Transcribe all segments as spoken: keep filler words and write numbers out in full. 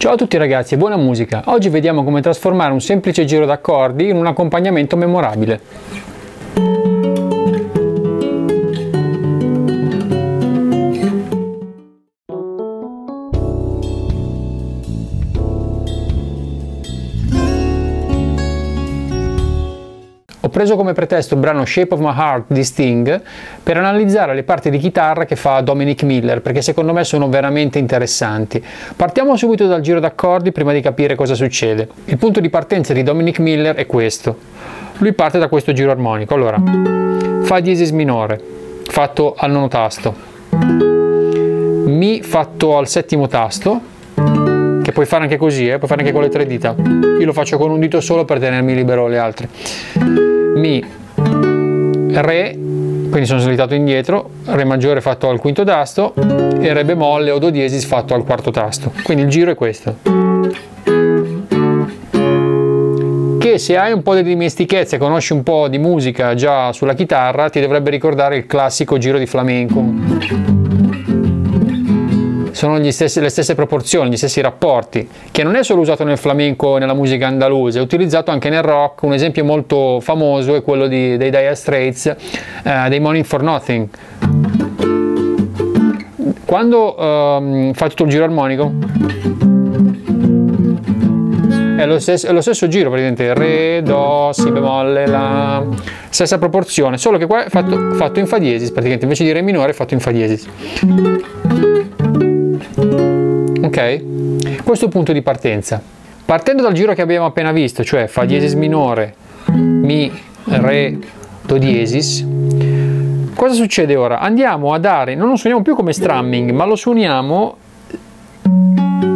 Ciao a tutti ragazzi e buona musica. Oggi vediamo come trasformare un semplice giro d'accordi in un accompagnamento memorabile. Ho preso come pretesto il brano Shape of my heart di Sting per analizzare le parti di chitarra che fa Dominic Miller, perché secondo me sono veramente interessanti. Partiamo subito dal giro d'accordi prima di capire cosa succede. Il punto di partenza di Dominic Miller è questo. Lui parte da questo giro armonico. Allora, Fa diesis minore, fatto al nono tasto, Mi fatto al settimo tasto, che puoi fare anche così, eh? Puoi fare anche con le tre dita. Io lo faccio con un dito solo per tenermi libero le altre. Mi, Re, quindi sono slitato indietro, Re maggiore fatto al quinto tasto e Re bemolle o Do diesis fatto al quarto tasto. Quindi il giro è questo. Che se hai un po' di dimestichezza e conosci un po' di musica già sulla chitarra, ti dovrebbe ricordare il classico giro di flamenco. Sono gli stessi, le stesse proporzioni, gli stessi rapporti, che non è solo usato nel flamenco e nella musica andalusa, è utilizzato anche nel rock. Un esempio molto famoso è quello di, dei Dire Straits, eh, dei Money for Nothing. Quando ehm, fa tutto il giro armonico è lo stesso, è lo stesso giro, praticamente Re, Do, Si bemolle, La, stessa proporzione, solo che qua è fatto, fatto in Fa diesis, praticamente invece di Re minore è fatto in Fa diesis. Ok? Questo è il punto di partenza. Partendo dal giro che abbiamo appena visto, cioè Fa diesis minore, Mi, Re, Do diesis, cosa succede ora? Andiamo a dare, non lo suoniamo più come strumming, ma lo suoniamo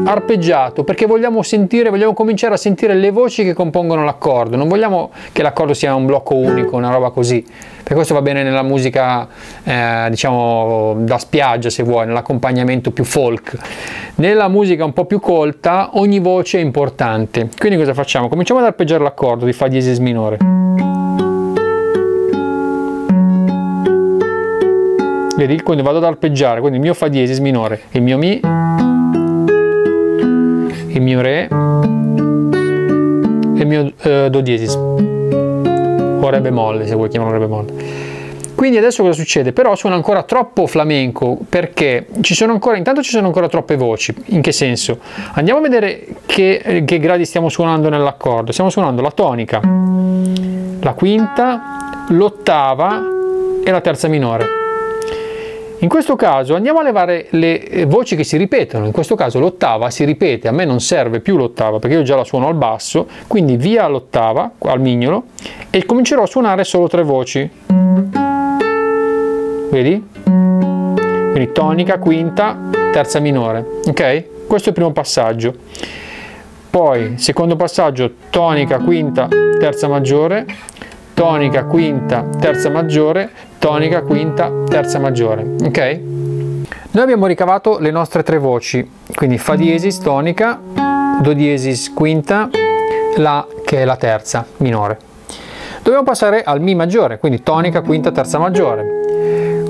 arpeggiato, perché vogliamo sentire, vogliamo cominciare a sentire le voci che compongono l'accordo. Non vogliamo che l'accordo sia un blocco unico, una roba così, per questo va bene nella musica eh, diciamo da spiaggia, se vuoi, nell'accompagnamento più folk. Nella musica un po' più colta ogni voce è importante, quindi cosa facciamo? Cominciamo ad arpeggiare l'accordo di Fa diesis minore, vedi? Quindi vado ad arpeggiare, quindi il mio Fa diesis minore, il mio Mi, il mio Re e il mio eh, Do diesis o Re bemolle, se vuoi chiamarlo Re bemolle. Quindi adesso cosa succede? Però suona ancora troppo flamenco, perché ci sono ancora, intanto ci sono ancora troppe voci. In che senso? Andiamo a vedere che, che gradi stiamo suonando nell'accordo. Stiamo suonando la tonica, la quinta, l'ottava e la terza minore. In questo caso andiamo a levare le voci che si ripetono, in questo caso l'ottava si ripete, a me non serve più l'ottava perché io già la suono al basso, quindi via l'ottava, al mignolo, e comincerò a suonare solo tre voci. Vedi? Quindi tonica, quinta, terza minore, ok? Questo è il primo passaggio. Poi, secondo passaggio, tonica, quinta, terza maggiore, tonica, quinta, terza maggiore, tonica, quinta, terza maggiore, ok? Noi abbiamo ricavato le nostre tre voci, quindi Fa diesis, tonica, Do diesis, quinta, La, che è la terza minore. Dobbiamo passare al Mi maggiore, quindi tonica, quinta, terza maggiore.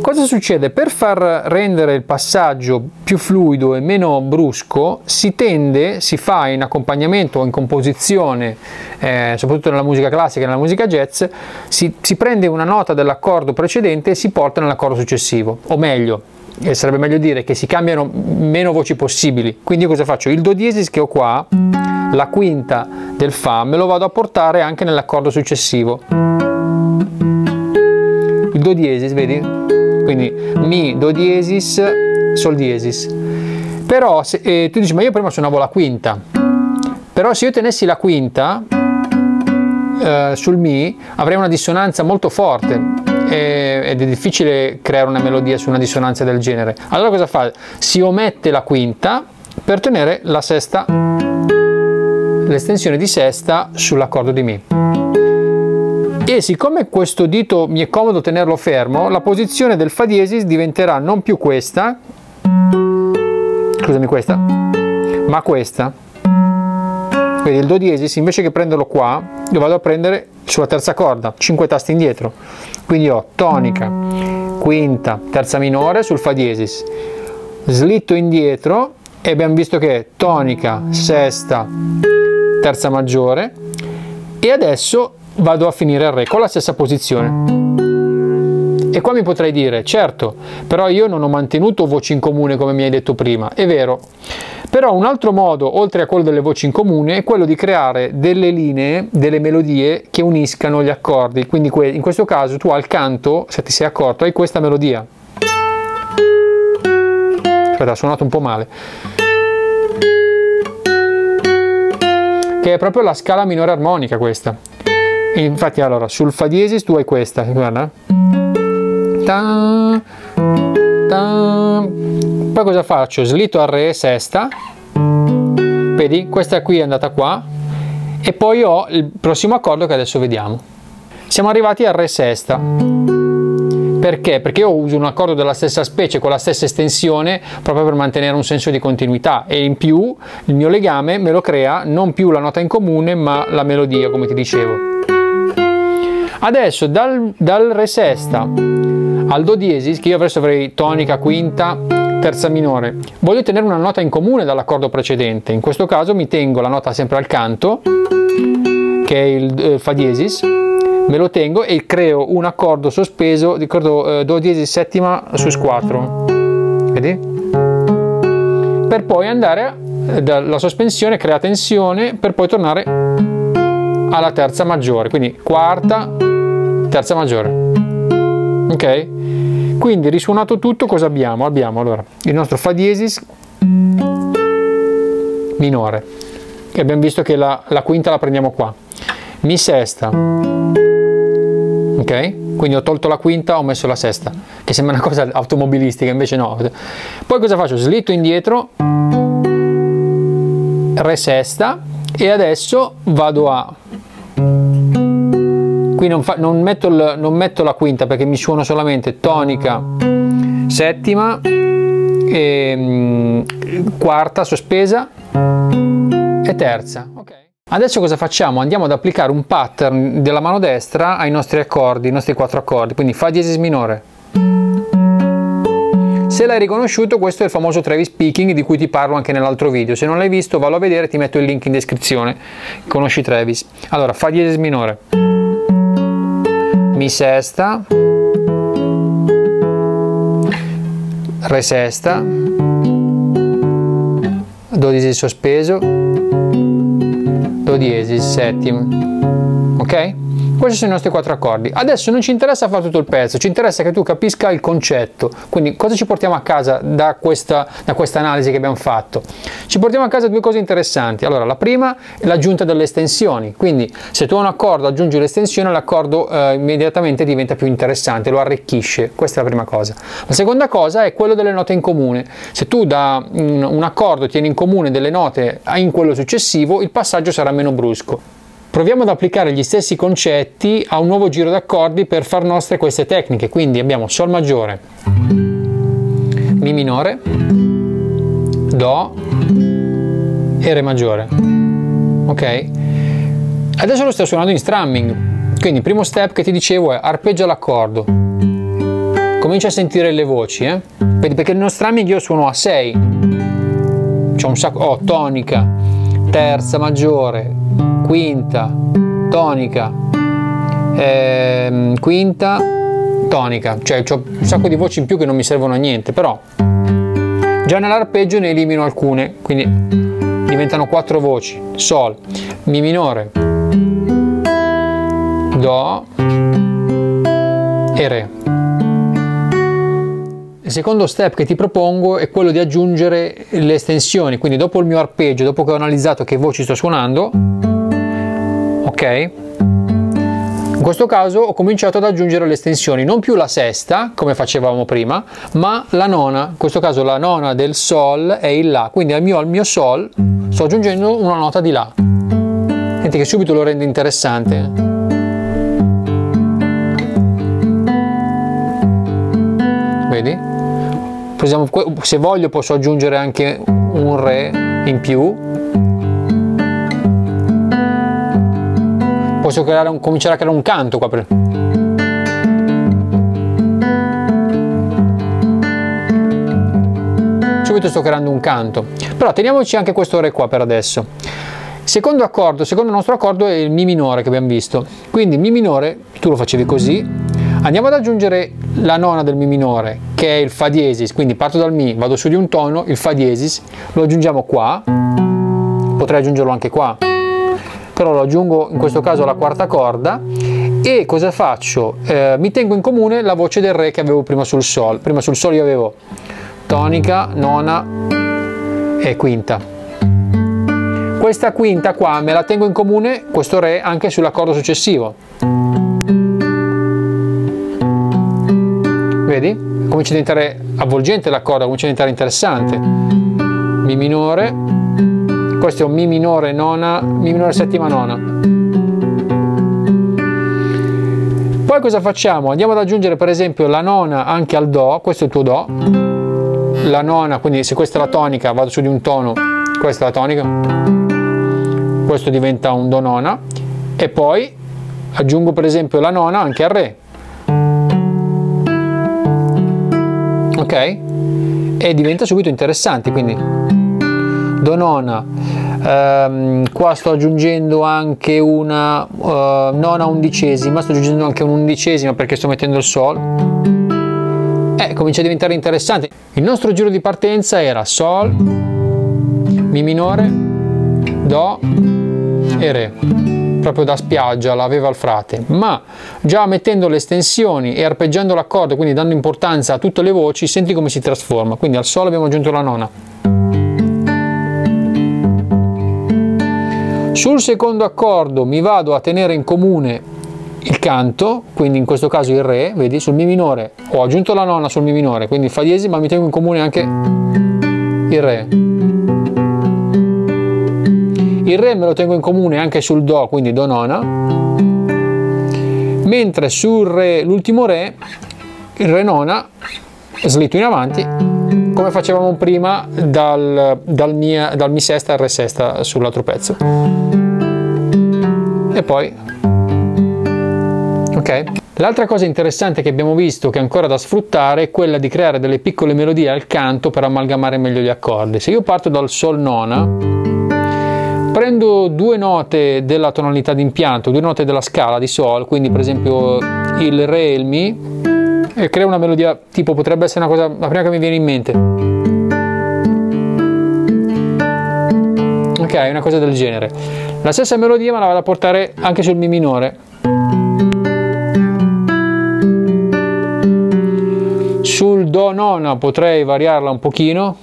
Cosa succede? Per far rendere il passaggio più fluido e meno brusco si tende, si fa in accompagnamento o in composizione, eh, soprattutto nella musica classica e nella musica jazz, si, si prende una nota dell'accordo precedente e si porta nell'accordo successivo, o meglio, eh, sarebbe meglio dire che si cambiano meno voci possibili. Quindi io cosa faccio? Il Do diesis che ho qua, la quinta del Fa, me lo vado a portare anche nell'accordo successivo. Il Do diesis, vedi? Quindi Mi, Do diesis, Sol diesis. Però se, eh, tu dici, ma io prima suonavo la quinta. Però se io tenessi la quinta eh, sul Mi avrei una dissonanza molto forte e, ed è difficile creare una melodia su una dissonanza del genere. Allora cosa fa? Si omette la quinta per tenere la sesta, l'estensione di sesta sull'accordo di Mi. E siccome questo dito mi è comodo tenerlo fermo, la posizione del Fa diesis diventerà non più questa, scusami questa, ma questa. Quindi il Do diesis, invece che prenderlo qua, lo vado a prendere sulla terza corda, cinque tasti indietro. Quindi ho tonica, quinta, terza minore sul Fa diesis, slitto indietro e abbiamo visto che è tonica, sesta, terza maggiore, e adesso vado a finire il re con la stessa posizione. E qua mi potrei dire, certo, però io non ho mantenuto voci in comune come mi hai detto prima, è vero, però un altro modo, oltre a quello delle voci in comune, è quello di creare delle linee, delle melodie che uniscano gli accordi, quindi in questo caso tu al canto, se ti sei accorto, hai questa melodia. Aspetta, ha suonato un po' male. Che è proprio la scala minore armonica questa. E infatti allora, sul fa diesis tu hai questa, guarda. Ta, ta. Poi cosa faccio? Slitto al re, sesta. Vedi? Questa qui è andata qua. E poi ho il prossimo accordo che adesso vediamo. Siamo arrivati al re sesta. Perché? Perché io uso un accordo della stessa specie con la stessa estensione proprio per mantenere un senso di continuità, e in più il mio legame me lo crea non più la nota in comune ma la melodia, come ti dicevo. Adesso dal, dal re sesta al do diesis, che io adesso avrei tonica, quinta, terza minore, voglio tenere una nota in comune dall'accordo precedente. In questo caso mi tengo la nota sempre al canto, che è il eh, fa diesis, me lo tengo e creo un accordo sospeso, ricordo eh, do diesis settima sus quattro, vedi? Per poi andare eh, dalla sospensione, crea tensione, per poi tornare alla terza maggiore, quindi quarta, terza maggiore, ok? Quindi risuonato tutto, cosa abbiamo? Abbiamo allora il nostro fa diesis minore, che abbiamo visto che la, la quinta la prendiamo qua, mi sesta. Ok? Quindi ho tolto la quinta, ho messo la sesta, che sembra una cosa automobilistica, invece no. Poi cosa faccio? Slitto indietro, re sesta, e adesso vado a... Qui non, fa, non, metto il, non metto la quinta perché mi suono solamente tonica, settima, e, quarta sospesa e terza. Ok. Adesso cosa facciamo? Andiamo ad applicare un pattern della mano destra ai nostri accordi, ai nostri quattro accordi, quindi fa diesis minore. Se l'hai riconosciuto, questo è il famoso Travis picking di cui ti parlo anche nell'altro video. Se non l'hai visto, vallo a vedere, ti metto il link in descrizione. Conosci Travis. Allora, fa diesis minore, mi sesta, re sesta, do diesis sospeso, do diesis settima, ok? Questi sono i nostri quattro accordi. Adesso non ci interessa fare tutto il pezzo, ci interessa che tu capisca il concetto. Quindi cosa ci portiamo a casa da questa, da questa analisi che abbiamo fatto? Ci portiamo a casa due cose interessanti. Allora, la prima è l'aggiunta delle estensioni, quindi se tu hai un accordo aggiungi l'estensione, l'accordo eh, immediatamente diventa più interessante, lo arricchisce. Questa è la prima cosa. La seconda cosa è quello delle note in comune. Se tu da un accordo tieni in comune delle note in quello successivo, il passaggio sarà meno brusco. Proviamo ad applicare gli stessi concetti a un nuovo giro d'accordi per far nostre queste tecniche. Quindi abbiamo sol maggiore, mi minore, do e re maggiore. Ok? Adesso lo sto suonando in strumming. Quindi il primo step che ti dicevo è arpeggia l'accordo. Comincia a sentire le voci, eh? Perché nello strumming io suono a sei. C'ho un sacco, oh, tonica, terza maggiore, quinta, tonica, ehm, quinta, tonica, cioè ho un sacco di voci in più che non mi servono a niente, però già nell'arpeggio ne elimino alcune, quindi diventano quattro voci: sol, mi minore, do e re. Il secondo step che ti propongo è quello di aggiungere le estensioni, quindi dopo il mio arpeggio, dopo che ho analizzato che voci sto suonando, ok? In questo caso ho cominciato ad aggiungere le estensioni, non più la sesta come facevamo prima, ma la nona. In questo caso la nona del sol è il la, quindi al mio, al mio sol sto aggiungendo una nota di la. Senti che subito lo rende interessante. Vedi? Se voglio posso aggiungere anche un re in più. Posso creare un, cominciare a creare un canto qua per... Cioè, subito sto creando un canto, però teniamoci anche questo re qua per adesso. Secondo accordo, secondo il nostro accordo è il mi minore che abbiamo visto, quindi mi minore tu lo facevi così, andiamo ad aggiungere la nona del mi minore che è il fa diesis, quindi parto dal mi, vado su di un tono, il fa diesis lo aggiungiamo qua, potrei aggiungerlo anche qua, però lo aggiungo in questo caso alla quarta corda. E cosa faccio? Eh, mi tengo in comune la voce del re che avevo prima sul sol. Prima sul sol io avevo tonica, nona e quinta. Questa quinta qua me la tengo in comune, questo re, anche sull'accordo successivo. Vedi? Comincia a diventare avvolgente la corda, comincia a diventare interessante. Mi minore, questo è un mi minore nona, mi minore settima nona. Poi cosa facciamo? Andiamo ad aggiungere per esempio la nona anche al do, questo è il tuo do, la nona, quindi se questa è la tonica vado su di un tono, questa è la tonica, questo diventa un do nona e poi aggiungo per esempio la nona anche al re, ok? E diventa subito interessante, quindi do nona, Um, qua sto aggiungendo anche una uh, nona undicesima, sto aggiungendo anche un'undicesima perché sto mettendo il sol e eh, comincia a diventare interessante. Il nostro giro di partenza era sol, mi minore, do e re, proprio da spiaggia l'aveva il frate, ma già mettendo le estensioni e arpeggiando l'accordo, quindi dando importanza a tutte le voci, senti come si trasforma. Quindi al sol abbiamo aggiunto la nona. Sul secondo accordo mi vado a tenere in comune il canto, quindi in questo caso il re, vedi, sul mi minore ho aggiunto la nona sul mi minore, quindi fa diesis, ma mi tengo in comune anche il re. Il re me lo tengo in comune anche sul do, quindi do nona, mentre sul re, l'ultimo re, il re nona, slitto in avanti, come facevamo prima dal, dal, mia, dal mi sesta al re sesta sull'altro pezzo, e poi ok. L'altra cosa interessante che abbiamo visto, che è ancora da sfruttare, è quella di creare delle piccole melodie al canto per amalgamare meglio gli accordi. Se io parto dal sol nona, prendo due note della tonalità di impianto, due note della scala di sol, quindi per esempio il re e il mi, e crea una melodia, tipo potrebbe essere una cosa, la prima che mi viene in mente, ok, una cosa del genere. La stessa melodia me la vado a portare anche sul mi minore, sul do nona potrei variarla un pochino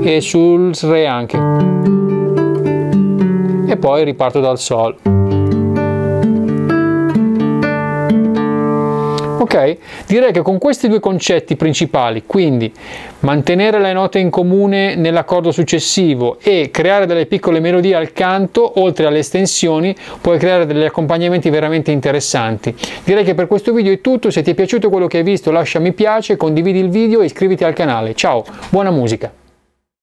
e sul re anche, e poi riparto dal sol. Ok, direi che con questi due concetti principali, quindi mantenere le note in comune nell'accordo successivo e creare delle piccole melodie al canto, oltre alle estensioni, puoi creare degli accompagnamenti veramente interessanti. Direi che per questo video è tutto, se ti è piaciuto quello che hai visto lascia mi piace, condividi il video e iscriviti al canale. Ciao, buona musica!